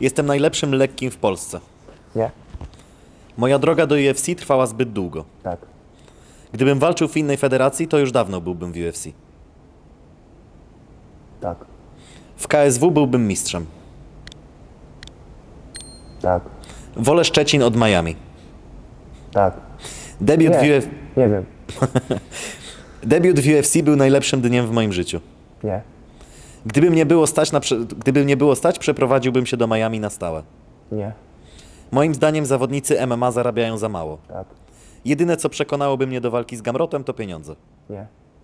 Jestem najlepszym lekkim w Polsce. Nie. Moja droga do UFC trwała zbyt długo. Tak. Gdybym walczył w innej federacji, to już dawno byłbym w UFC. Tak. W KSW byłbym mistrzem. Tak. Wolę Szczecin od Miami. Tak. Debiut w UFC... Nie wiem. Debiut w UFC był najlepszym dniem w moim życiu. Nie. Gdyby mnie było stać, przeprowadziłbym się do Miami na stałe. Nie. Moim zdaniem zawodnicy MMA zarabiają za mało. Tak. Jedyne, co przekonałoby mnie do walki z Gamrotem, to pieniądze. Nie.